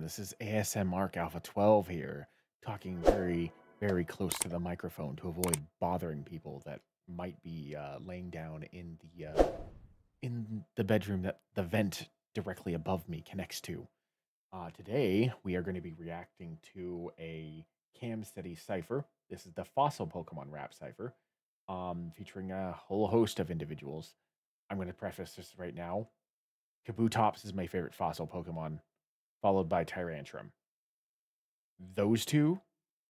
ASM. This is ASM Ark Alpha 12 here, talking very, very close to the microphone to avoid bothering people that might be laying down in the bedroom that the vent directly above me connects to. Today, we are going to be reacting to a Cam Steady Cypher. This is the Fossil Pokemon Rap Cypher, featuring a whole host of individuals. I'm going to preface this right now. Kabutops is my favorite fossil Pokemon, followed by Tyrantrum. Those two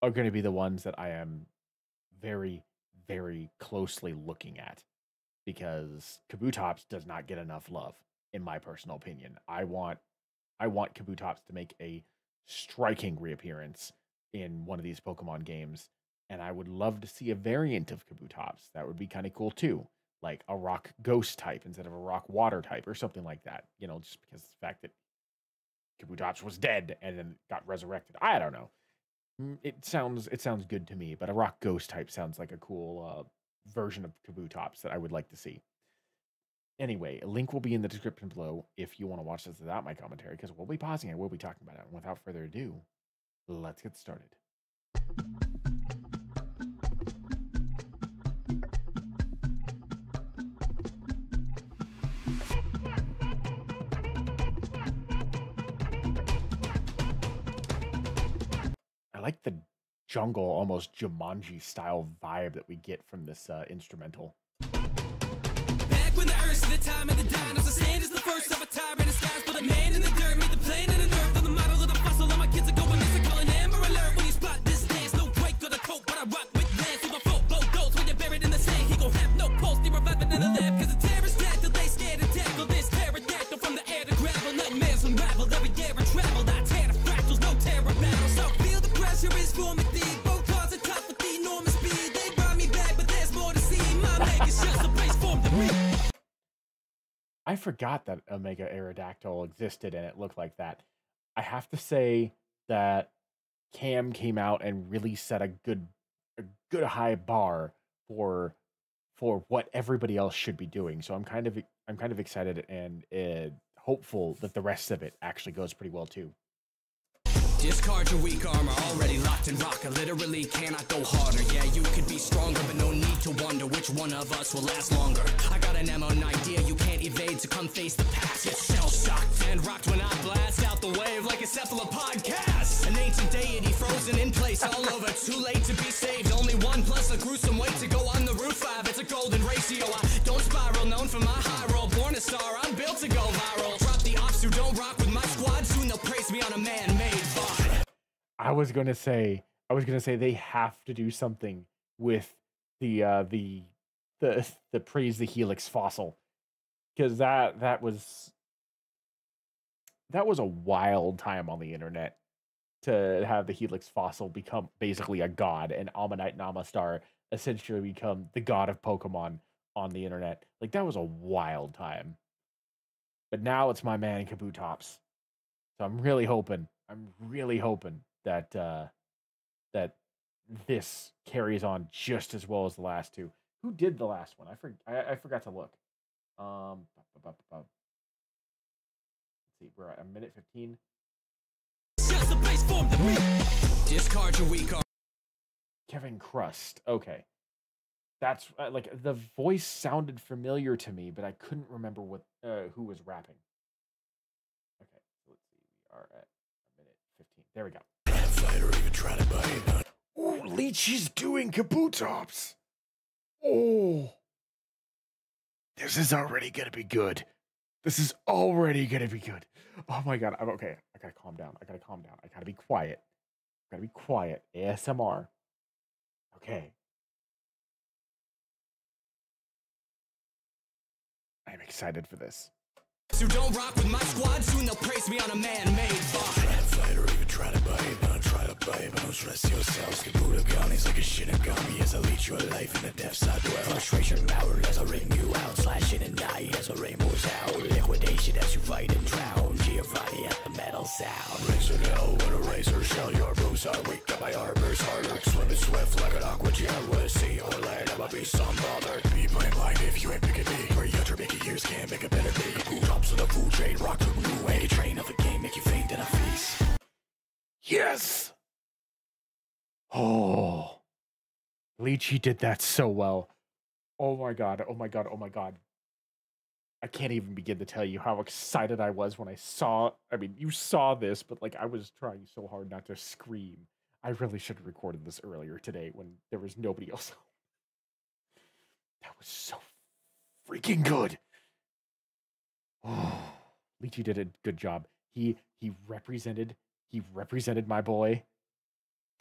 are going to be the ones that I am very, very closely looking at, because Kabutops does not get enough love, in my personal opinion. I want Kabutops to make a striking reappearance in one of these Pokemon games, and I would love to see a variant of Kabutops. That would be kind of cool too. Like a rock ghost type instead of a rock water type or something like that. You know, just because of the fact that Kabutops was dead and then got resurrected. I don't know. It sounds good to me, but a rock ghost type sounds like a cool version of Kabutops that I would like to see. Anyway, a link will be in the description below if you want to watch this without my commentary, because we'll be pausing and we'll be talking about it. And without further ado, let's get started. I like the jungle, almost Jumanji-style vibe that we get from this instrumental. Back when the earth's the time of the dinosaurs, the sand is the first of a tyrant in skies, but a man in the dirt made the plane and the nerve, on the model of the fossil, all my kids are going to call an amber alert when you spot this dance, no break or the coat, but I rock with lance, even folk blow goats when you're buried in the sand, he gon' have no pulse, he reviving in the lab, cause the terror's dead, till they scared to tackle this pterodactyl from the air to gravel, nightmares unravel, every year I travel, I tear the fractals, no terror battle, so feel the pressure is for me, both cars are top with the enormous speed. They brought me back, but there's more to see. My leg is just a place for me. I forgot that Omega Aerodactyl existed and it looked like that. I have to say that Cam came out and really set a good high bar for what everybody else should be doing. So I'm kind of excited and hopeful that the rest of it actually goes pretty well too. Discard your weak armor, already locked in rock. I literally cannot go harder. Yeah, you could be stronger, but no need to wonder which one of us will last longer. I got an ammo, an idea you can't evade, so come face the past. Get shell-shocked and rocked when I blast out the wave like a cephalopod cast. An ancient deity frozen in place, all over. Too late to be saved, only one plus a gruesome weight to go on the route 5. It's a golden ratio, I don't spiral, known for my high roll. Born a star, I'm built to go viral. Drop the ops who don't rock with my squad, soon they'll praise me on a man-made. I was gonna say they have to do something with the praise the Helix Fossil, because that was a wild time on the internet to have the Helix Fossil become basically a god, and Ammonite Namastar essentially become the god of Pokemon on the internet. Like, that was a wild time. But now it's my man Kabutops, so I'm really hoping that that this carries on just as well as the last two. Who did the last one? I forgot to look. Let's see, we're at a minute 15. Discard your weak arm. Kevin Crust. Okay, that's like the voice sounded familiar to me, but I couldn't remember what who was rapping. Okay, let's see. We are at. There we go. Oh, Leech is doing Kabutops. Oh. This is already going to be good. This is already going to be good. Oh my God. I'm okay. I got to calm down. I got to calm down. I got to be quiet. I got to be quiet. ASMR. Okay. I'm excited for this. So don't rock with my squad, soon they'll praise me on a man-made bot. Try to buy it, don't try to buy it, don't stress yourselves. Kabutops is like a shinigami as I lead your life in the depths I dwell. Frustration power as I rain you out, slashing and die as I rain moves out. Liquidation as you fight and drown, Giovanni at the metal sound. Razor hell, what a razor shell, your bruise are weak, got my arbors hard. Swimming swift like an aqua jet, with a sea or land, I'ma be some bother. Be my mind if you ain't picking me, for your turbid years can't make a better me. Kabutops on the food trade, rock to a new way, train of the game, make you faint in a feast. Oh, Lychee did that so well. Oh my god, oh my god, oh my god. I can't even begin to tell you how excited I was when I saw, I mean, you saw this, but like I was trying so hard not to scream. I really should have recorded this earlier today when there was nobody else. That was so freaking good. Oh, Lychee did a good job. He represented my boy.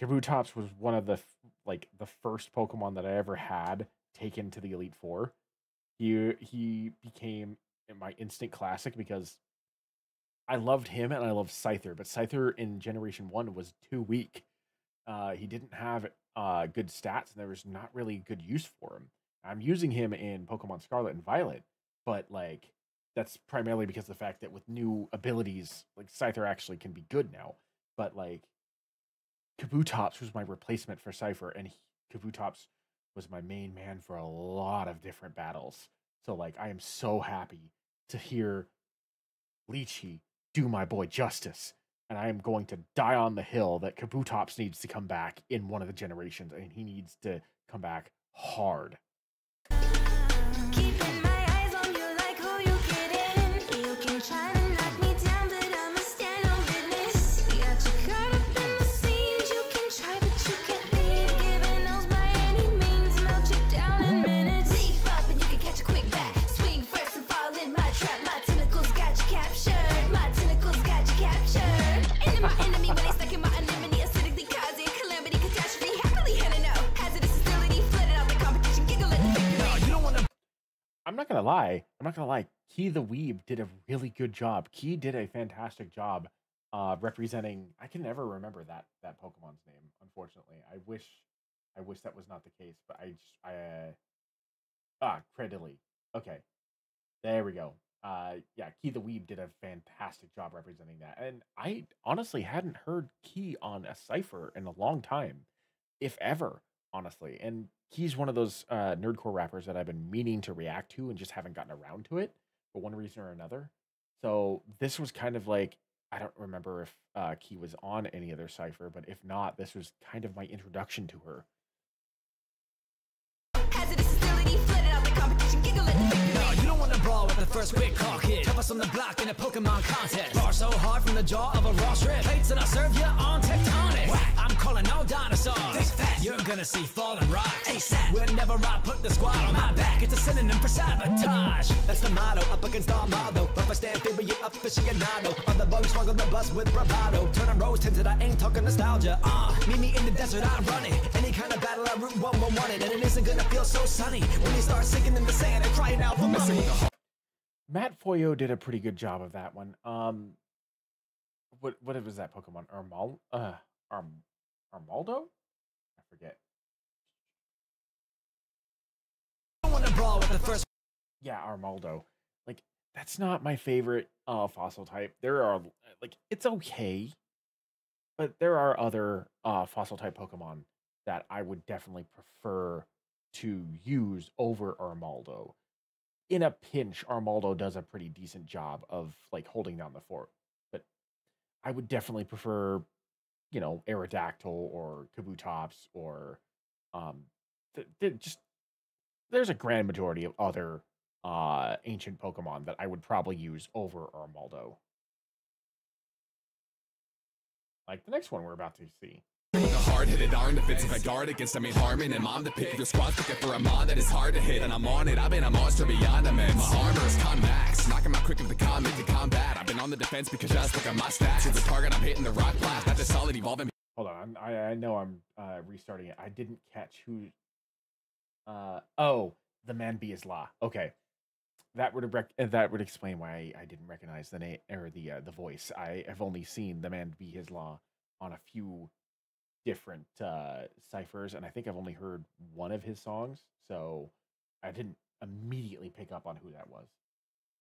Kabutops was one of the, like, the first Pokemon that I ever had taken to the Elite Four. He became my instant classic because I loved him and I loved Scyther, but Scyther in Generation 1 was too weak. He didn't have good stats, and there was not really good use for him. I'm using him in Pokemon Scarlet and Violet, but, like, that's primarily because of the fact that with new abilities, like, Scyther actually can be good now. But, like, Kabutops was my replacement for Scyther, and Kabutops was my main man for a lot of different battles. So, like, I am so happy to hear Lychee do my boy justice. And I am going to die on the hill that Kabutops needs to come back in one of the generations, and he needs to come back hard. Keeping my eyes on you like who you kidding. You can try to knock me down, but I'm a stand on business. You got you caught up in the scenes. You can try, but you can't leave. Giving those by any means, melt you down in minutes. Leap up and you can catch a quick back. Swing first and fall in my trap. My tentacles got you captured. My tentacles got you captured. Into my enemy when they stuck in my anemone. Acidically causing calamity, catastrophe. Happily handing out hazardous facility. Flooded out the competition, giggling. I'm not gonna lie, Key the Weeb did a really good job. Key did a fantastic job representing, I can never remember that Pokemon's name, unfortunately. I wish that was not the case, but Credily. Okay. There we go. Yeah, Key the Weeb did a fantastic job representing that. And I honestly hadn't heard Key on a Cypher in a long time, if ever, honestly. And he's one of those nerdcore rappers that I've been meaning to react to and just haven't gotten around to it for one reason or another. So this was kind of like, I don't remember if Key was on any other Cypher, but if not, this was kind of my introduction to her. With the first quick call kid, help us on the block in a Pokemon contest. Roar so hard from the jaw of a raw shrimp. Plates that I serve you on tectonic. Whack. I'm calling all dinosaurs. You're gonna see falling rocks. ASAP. Whenever I put the squad on my back, it's a synonym for sabotage. That's the motto. Up against Armaldo. But I stand figure you up fishing a nado. Other bugs swung on the bus with bravado. Turn on rose tinted. I ain't talking nostalgia. Meet me in the desert. I run it. Any kind of battle I root one more wanted. And it isn't gonna feel so sunny when you start sinking in the sand and crying out for money. Matt Foyo did a pretty good job of that one. What was that Pokemon? Armaldo? I forget. Yeah, Armaldo. Like, that's not my favorite fossil type. There are, like, it's okay, but there are other fossil type Pokemon that I would definitely prefer to use over Armaldo. In a pinch, Armaldo does a pretty decent job of, like, holding down the fort. But I would definitely prefer, you know, Aerodactyl or Kabutops or there's a grand majority of other ancient Pokemon that I would probably use over Armaldo. Like the next one we're about to see. Hard-headed iron defensive, I guard against I mean Harmon, and I'm the pick. Your squad's looking for a mod that is hard to hit, and I'm on it. I've been a monster beyond a man. My armor is convex, knocking my quick of the combat to combat. I've been on the defense because just look at my stats. It's a target, I'm hitting the rock blast. That's a solid evolving. Hold on, I know I'm restarting it. I didn't catch who. Oh, the man B is La. Okay, that would explain why I didn't recognize the name or the voice. I have only seen the man B is La on a few different ciphers, and I think I've only heard one of his songs, so I didn't immediately pick up on who that was.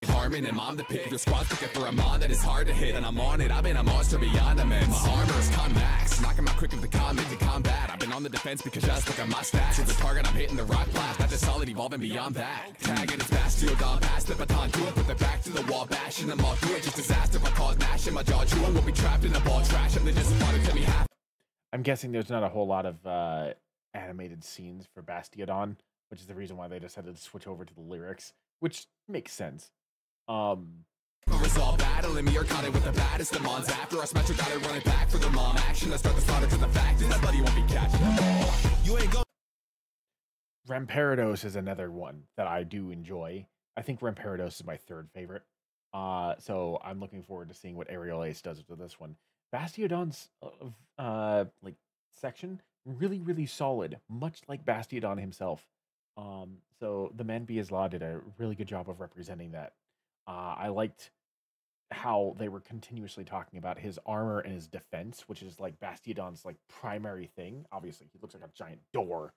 Harmon and I'm the pick. Your squad's looking for a mod that is hard to hit, and I'm on it. I've been a monster beyond a man. My armor is convex, knocking my quick of the combat to combat. I've been on the defense because just look at my stats. It's a target, I'm hitting the rock blast. That's a solid evolving beyond that. Tagging it's Bastiodon, pass the baton to it, put the back to the wall, bashing them all through it. Just disaster, my cause gnashing, my jaw chewing, will be trapped in a ball trash, and they just wanted to me half. I'm guessing there's not a whole lot of animated scenes for Bastiodon, which is the reason why they decided to switch over to the lyrics, which makes sense. Rampardos is another one that I do enjoy. I think Rampardos is my third favorite. So I'm looking forward to seeing what Aerial Ace does with this one. Bastiodon's like section really solid, much like Bastiodon himself. So the Man Be His Law did a really good job of representing that. I liked how they were continuously talking about his armor and his defense, which is like Bastiodon's like primary thing. Obviously, he looks like a giant door.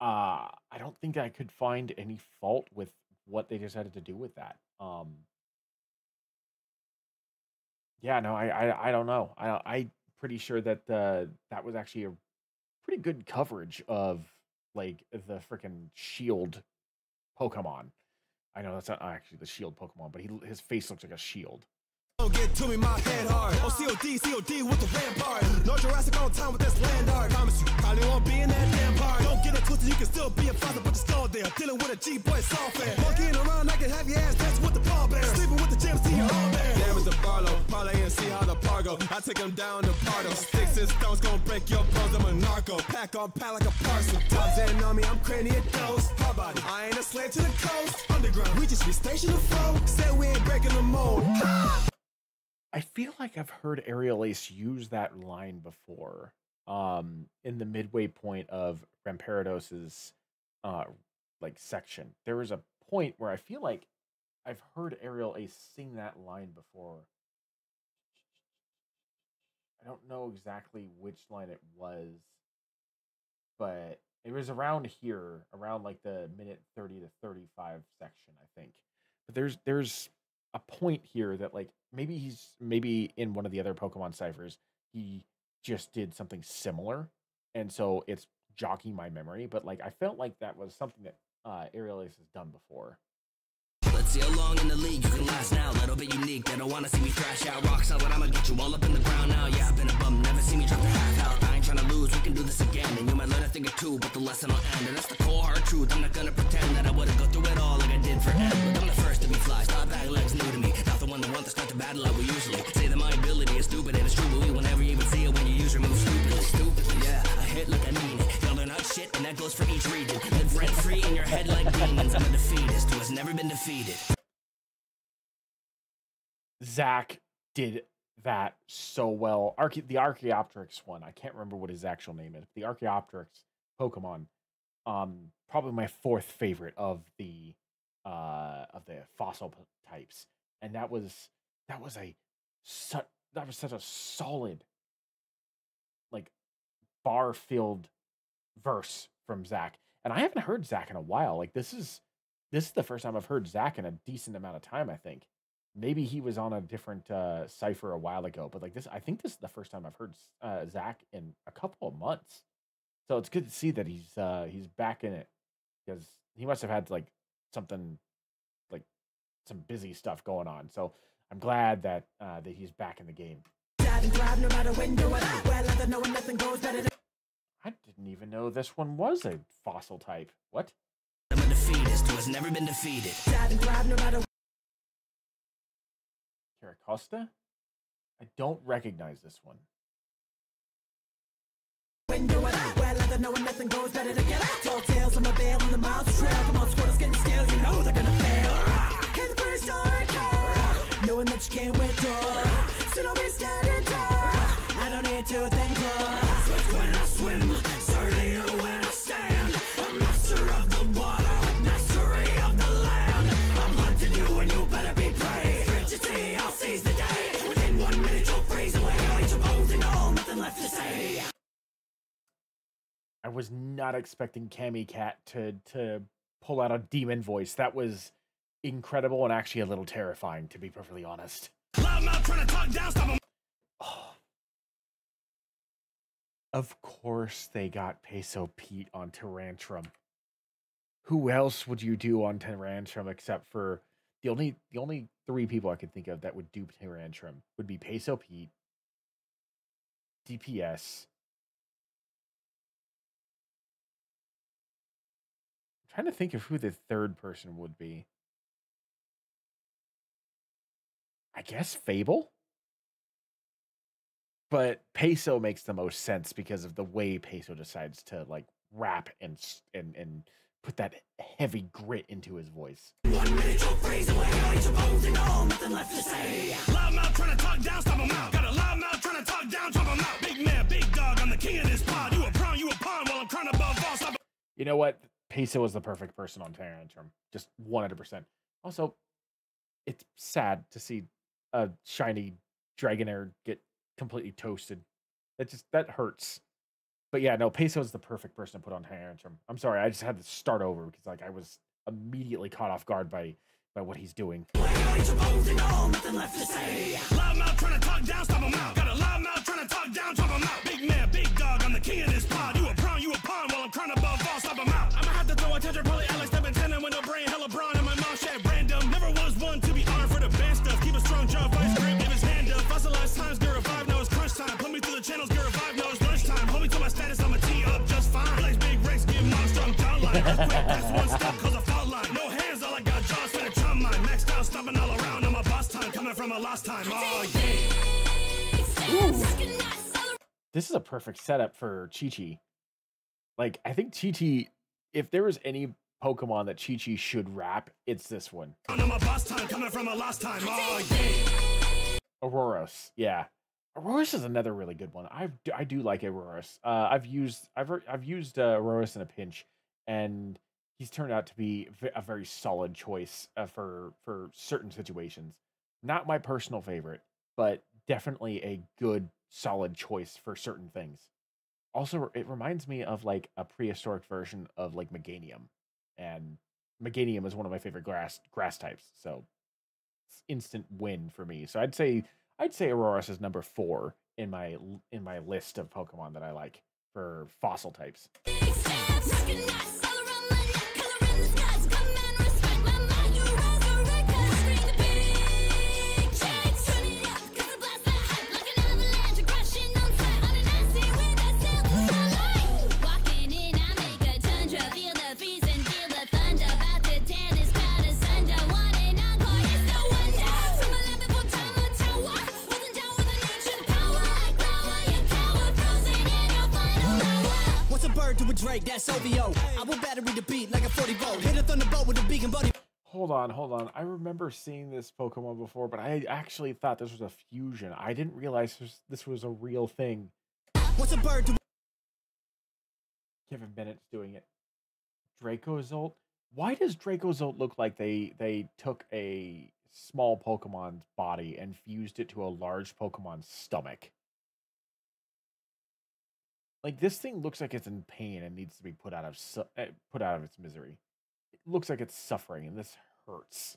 I don't think I could find any fault with what they decided to do with that. Yeah, no, I don't know. I'm pretty sure that that was actually a pretty good coverage of like the freaking shield Pokemon. I know that's not actually the shield Pokemon, but his face looks like a shield. Get to me, my head hard. Oh, COD with the rampart. No Jurassic all the time with this land art. Promise you, probably won't be in that damn part. Don't get it twisted, you can still be a father, but you're still there. Dealing with a G-boy software. Walking around, I can have your ass dancing with the ball bear. Sleeping with the gym, see your all there. Damage the Barlow, parlay and see how the Pargo. I take him down to Pardo. Sticks and stones gonna break your bones, I'm a narco. Pack on pal like a parcel. Dogs ain't on me, I'm cranny at those. How about it? I ain't a slave to the coast. Underground, we just be stationed to flow. Say we ain't breaking the mold. I feel like I've heard Aerial Ace use that line before, in the midway point of Rampardos' like section. There was a point where I feel like I've heard Aerial Ace sing that line before. I don't know exactly which line it was, but it was around here, around like the minute 30 to 35 section, I think. But there's a point here that like maybe in one of the other Pokemon ciphers he just did something similar, and so it's jogging my memory, but like I felt like that was something that Aerial Ace has done before. Let's see how long in the league you can last now. Little bit unique, they don't want to see me thrash out. Rock solid, I'ma get you all up in the ground now. Yeah, I've been a bum, never see me drop the half out. I ain't trying to lose, we can do this again, and you might learn a thing or two, but the lesson will end, and that's the cold hard truth. I'm not gonna pretend that I would've gone through it all like I did for Ed, but I'm the first to be fly. Stop back legs new to me, not the one that wants to start the battle like we usually say that my ability is stupid, and it's true, but we will never even see it when you use your move stupidly. Yeah, I hit like I mean it. Y'all learn out shit, and that goes for each region. Live rent free in your head like demons. I'm a defeatist who has never been defeated. Zach did that so well. The Archaeopteryx one, I can't remember what his actual name is, but the Archaeopteryx Pokemon, probably my fourth favorite of the fossil types, and that was such a solid like bar-filled verse from Zach, and I haven't heard Zach in a while. Like this is the first time I've heard Zach in a decent amount of time, I think. Maybe he was on a different cipher a while ago, but like I think this is the first time I've heard Zach in a couple of months. So it's good to see that he's back in it, because he must have had like something, like some busy stuff going on. So I'm glad that that he's back in the game. I didn't even know this one was a fossil type. What? I'm a defeatist who has never been defeated. Carracosta? I don't recognize this one. I don't need to think when I swim, certainly when I stand. I'm master of the water, mastery of the land. I'm hunting you and you better be brave. Frigidity, I'll seize the day. Within 1 minute you'll freeze away. I'll eat your bones and all, nothing left to say. I was not expecting Cami Cat to pull out a demon voice. That was incredible and actually a little terrifying, to be perfectly honest. Loudmouth trying to talk down, stop him. Of course they got Peso Pete on Tyrantrum. Who else would you do on Tyrantrum except for the only three people I could think of that would do Tyrantrum would be Peso Pete, DPS. I'm trying to think of who the third person would be. I guess Fable? But Peso makes the most sense because of the way Peso decides to like rap and put that heavy grit into his voice. 1 minute you'll freeze away, I ain't supposed to know, nothing left to say. Loud mouth trying to talk down, stop him out. Got a loud mouth trying to talk down, stop him out. Big man, big dog, I'm the king of this pod. You a pawn, while I'm crying above all, stop. You know what? Peso is the perfect person on Tyrantrum. Just 100%. Also, it's sad to see a shiny Dragonair get completely toasted. That hurts. But yeah, no, Peso is the perfect person to put on Tyrantrum. I'm sorry, I just had to start over because like I was immediately caught off guard by what he's doing. This is a perfect setup for Chi-Chi. Like, I think Chi-Chi, if there was any Pokemon that Chi-Chi should rap, it's this one. Aurorus, yeah. Aurorus is another really good one. I do like Aurorus. I've used Aurorus in a pinch, and he's turned out to be a very solid choice for certain situations. Not my personal favorite, but definitely a good solid choice for certain things. Also, it reminds me of like a prehistoric version of like Meganium, and Meganium is one of my favorite grass types, so it's instant win for me. So I'd say Aurorus is number 4 in my list of Pokemon that I like for fossil types. Hold on. I remember seeing this Pokemon before, but I actually thought this was a fusion. I didn't realize this was a real thing. What's a bird? Kevin Bennett's doing it. Dracozolt? Why does Dracozolt look like they took a small Pokemon's body and fused it to a large Pokemon's stomach? Like, this thing looks like it's in pain and needs to be put out of its misery. It looks like it's suffering, and this hurts.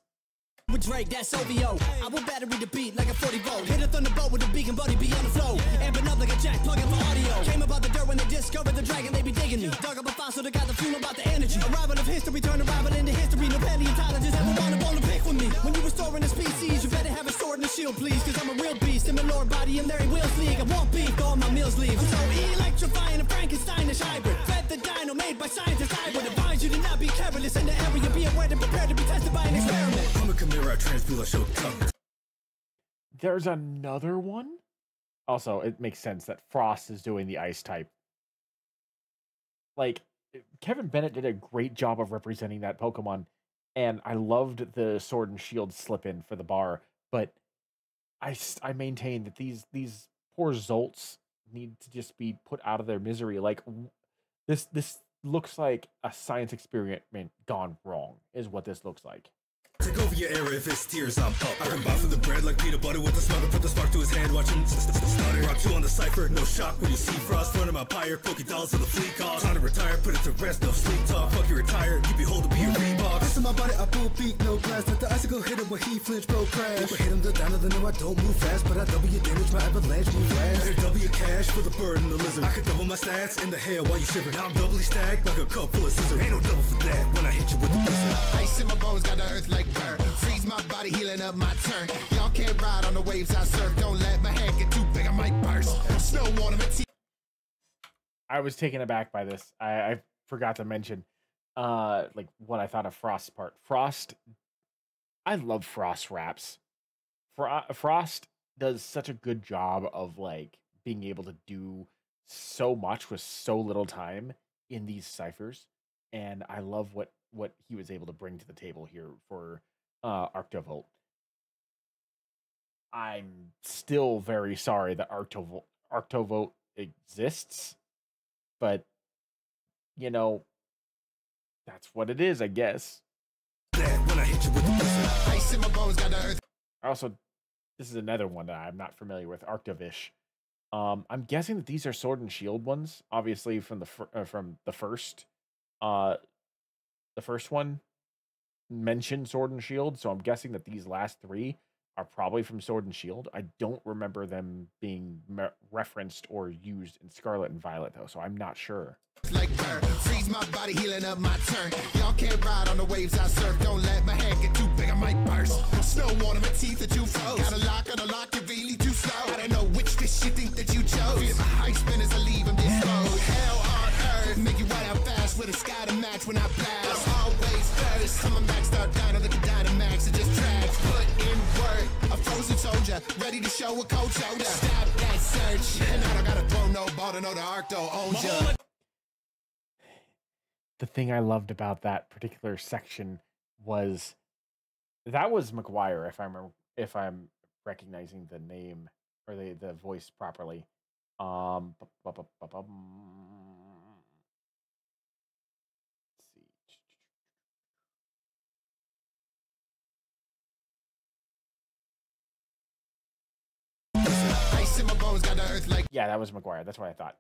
With Drake, that's OVO. I will battery the beat like a 40-volt. Hit a thunderbolt with a beacon body beyond the flow. Amping up like a jack, plugging for audio. Came about the dirt when they discovered the dragon, they be digging me. Dug up a fossil that got the fuel about the energy. Arrival of history, turn arrival into history. No paleontologist ever want a bone to pick with me. When you restoring the species, you better have a sword and a shield, please. Cause I'm a real beast in my lord body and Larry Will's league. I won't beat all my meals leave. I'm so electrifying a Frankensteinish hybrid. Fed the dino made by scientists. I would advise you to not be careless in the area. Be aware and prepared to be tested by an experiment. There's another one. Also, it makes sense that Frost is doing the ice type. Like, Kevin Bennett did a great job of representing that Pokemon, and I loved the Sword and Shield slip in for the bar, but I maintain that these poor Zolts need to just be put out of their misery. Like, this looks like a science experiment gone wrong is what this looks like. Take over your area if it's tears, I'm up. I can buy from the bread like peanut butter with a smother. Put the spark to his hand, watch him stutter. Rock 2 on the cipher, no shock when you see Frost. Running my pyre, poke dollars on the flea cost. Time to retire, put it to rest, no sleep talk. Fuck you, retire, you be holding be a Reebok. This is my body, I pull beat, no blast. Let the icicle hit him when he flinch, bro, crash. If I hit him, the downer, then no, I don't move fast. But I double your damage, my avalanche move fast. Better double your cash for the bird and the lizard. I could double my stats in the hair while you shiver. Now I'm doubly stacked like a cup full of scissors. Ain't no double for that when I hit you with the blizzard. Ice in my bones, got the earth like. Freeze Ease my body, healing up my turn. Y'all can't ride on the waves I surf. Don't let my head get too big, I might burst. Snow on my teeth. I was taken aback by this. I forgot to mention like what I thought of Frost's part. Frost, I love Frost raps. Frost does such a good job of like being able to do so much with so little time in these ciphers, and I love what he was able to bring to the table here for Arctovolt. I'm still very sorry that Arctovolt exists, but you know, that's what it is, I guess. Also, this is another one that I'm not familiar with, Arctovish. I'm guessing that these are Sword and Shield ones, obviously from the first one mentioned Sword and Shield. So I'm guessing that these last three are probably from Sword and Shield. I don't remember them being referenced or used in Scarlet and Violet though, so I'm not sure. Like her, freeze my body, healing up my turn. Y'all can't ride on the waves I surf. Don't let my head get too big, I might burst. Snow on my teeth that you froze. Got a lock on the lock, you're really too slow. I don't know which fish you think that you chose. If my ice spinners, I leave them disposed. Hell on earth, make you ride out fast with a sky to match when I blast. I'm always first. I'm a maxed out dino, look at Dynamax, it just tracks. Put in work, a frozen soldier, ready to show a cold shoulder. Stop that search, and I don't gotta throw no ball to know the Arc don't own ya. The thing I loved about that particular section was that was McGwire, if I'm recognizing the name or the voice properly. Let's see. Yeah, that was McGwire. That's what I thought.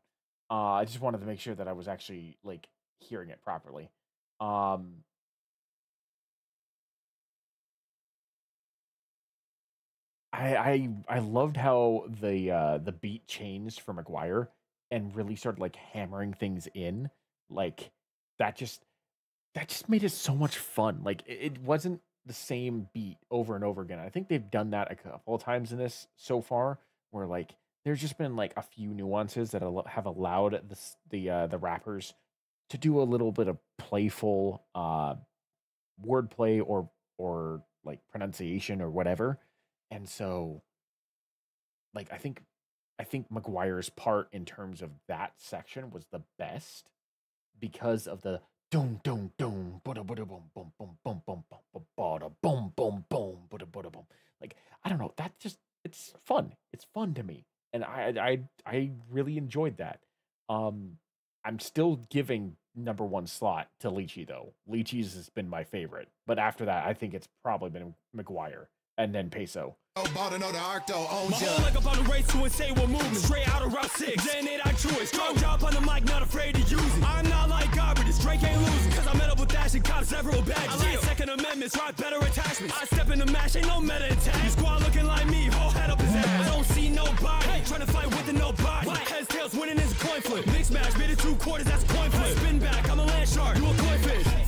I just wanted to make sure that I was actually like hearing it properly. I loved how the beat changed for McGwire and really started like hammering things in. Like that just made it so much fun. Like it wasn't the same beat over and over again. I think they've done that a couple of times in this so far, where like there's just been like a few nuances that have allowed the rappers to do a little bit of playful wordplay or like pronunciation or whatever. And so like I think McGwire's part in terms of that section was the best because of the dum dum dum bada bada boom boom boom boom boom bada boom boom boom bada bada boom. Like I don't know, that's just, it's fun. It's fun to me. And I really enjoyed that. I'm still giving #1 slot to Lychee though. Lychee's has been my favorite, but after that, I think it's probably been McGwire and then Peso. Oh, bought another Arcto owns ya. Like about to race to insane what movement. Straight out of Route 6. Then it I choice. Go drop on the mic, not afraid to use it. I'm not like Arbitus. Drake ain't losing. Cause I met up with Dash and cops several bags. I like Second Amendments, right? Better attachments. I step in the mash, ain't no meta attack. Your squad looking like me, whole head up his ass. I don't see nobody. Hey. Trying to fight with the nobody. Black heads, tails, winning is a coin flip. Mix match, made it 2 quarters, that's coin flip. Hey. Spin back, I'm a land shark. You a coin fish. Hey.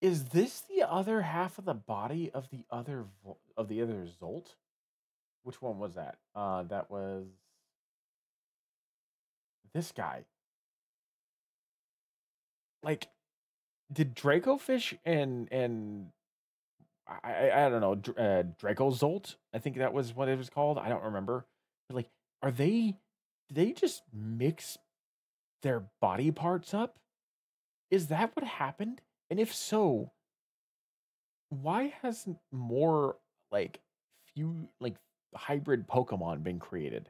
Is this the other half of the body of the other Zolt? Which one was that? That was this guy. Like, did Dracofish and I don't know, Dracozolt? I think that was what it was called. I don't remember. But like, are they? Do they just mix their body parts up? Is that what happened? And if so, why hasn't more like hybrid Pokemon been created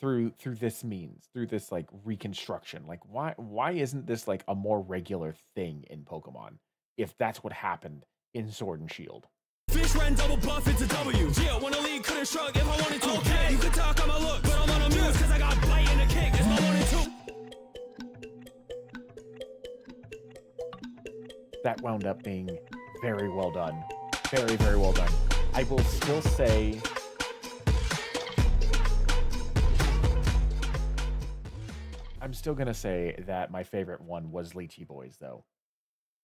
through this means, through this like reconstruction? Like why isn't this like a more regular thing in Pokemon if that's what happened in Sword and Shield? Fish ran double buff, it's a W. Yeah, when a lead couldn't shrug if I wanted to. Okay, you could talk on my look, but I'm on a muse, cause I got bite and a kick, it's my 1 and 2. That wound up being very well done. Very, very well done. I will still say I'm still gonna say that my favorite one was Lychee Boys though.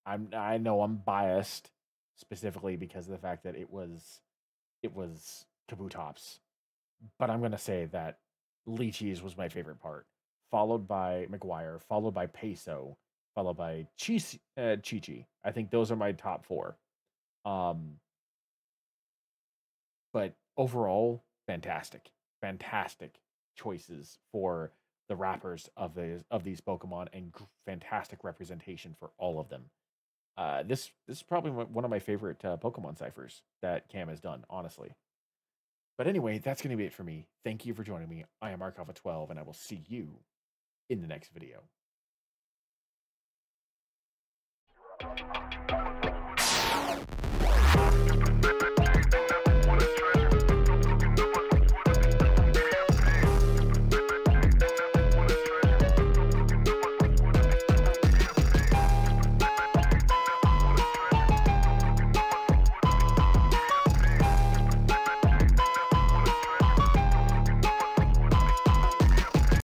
I know I'm biased specifically because of the fact that it was Kabutops. But I'm going to say that Lychee's was my favorite part, followed by McGwire, followed by Peso, followed by Chi-Chi. I think those are my top four. But overall, fantastic. Fantastic choices for the wrappers of these Pokemon, and fantastic representation for all of them. This is probably one of my favorite Pokemon ciphers that Cam has done, honestly. But anyway, that's going to be it for me. Thank you for joining me. I am Ark Alpha 12, and I will see you in the next video.